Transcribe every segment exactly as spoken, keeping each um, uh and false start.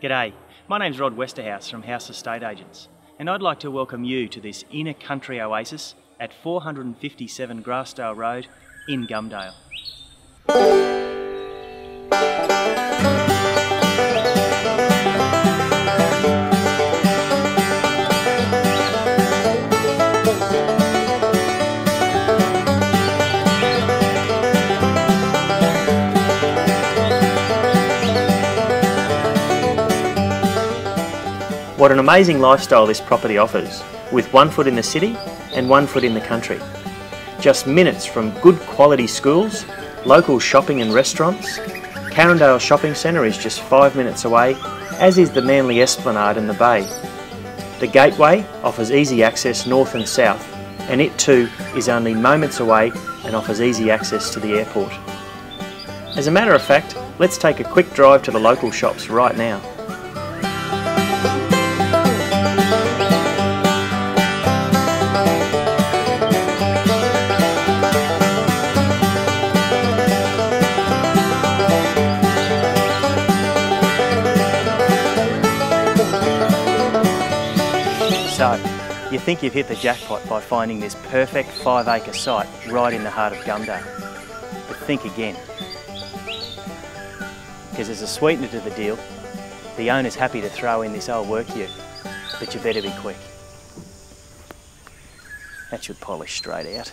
G'day, my name's Rod Westerhouse from House Estate Agents, and I'd like to welcome you to this inner country oasis at four fifty-seven Grassdale Road in Gumdale. What an amazing lifestyle this property offers, with one foot in the city and one foot in the country. Just minutes from good quality schools, local shopping and restaurants. Carindale Shopping Centre is just five minutes away, as is the Manly Esplanade and the Bay. The Gateway offers easy access north and south, and it too is only moments away and offers easy access to the airport. As a matter of fact, let's take a quick drive to the local shops right now. So, you think you've hit the jackpot by finding this perfect five acre site right in the heart of Gumdale. But think again. Because there's a sweetener to the deal, the owner's happy to throw in this old work ute, but you better be quick. That should polish straight out.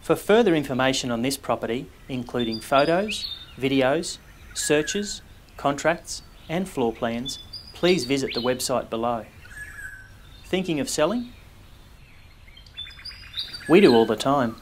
For further information on this property, including photos, videos, searches, contracts and floor plans, please visit the website below. Thinking of selling? We do all the time.